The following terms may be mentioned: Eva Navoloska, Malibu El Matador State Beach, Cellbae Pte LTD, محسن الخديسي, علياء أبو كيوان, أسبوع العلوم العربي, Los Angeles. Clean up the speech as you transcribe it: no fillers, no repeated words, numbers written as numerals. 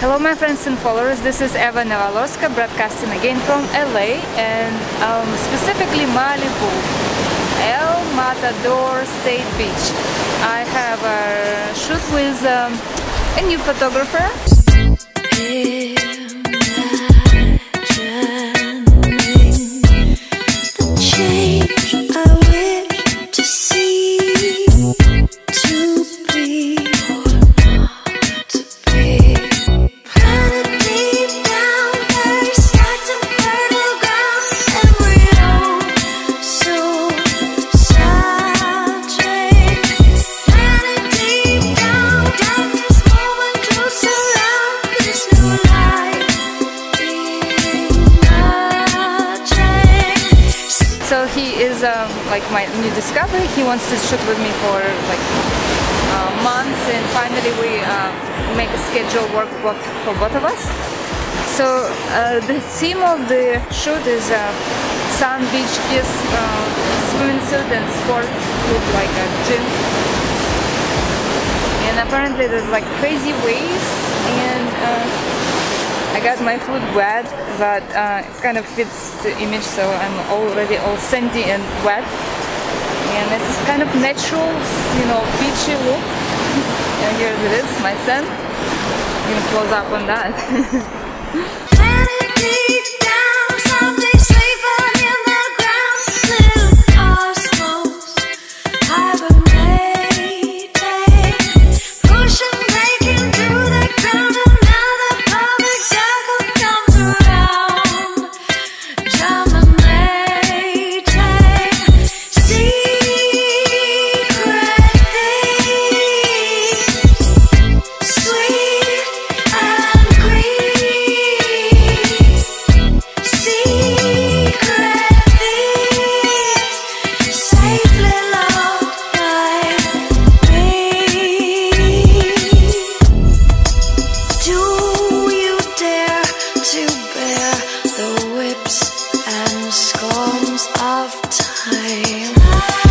Hello my friends and followers, this is Eva Navoloska broadcasting again from LA and specifically Malibu El Matador State Beach. I have a shoot with a new photographer. So he is like my new discovery. He wants to shoot with me for like months, and finally we make a schedule work for both of us. So the theme of the shoot is sun, beach, kiss, swimsuit, and sport look like a gym. And apparently there's like crazy waves, and I got my foot wet, but it kind of fits the image, so I'm already all sandy and wet. And it's kind of natural, you know, beachy look. And here it is, my son. I'm gonna close up on that. Of time.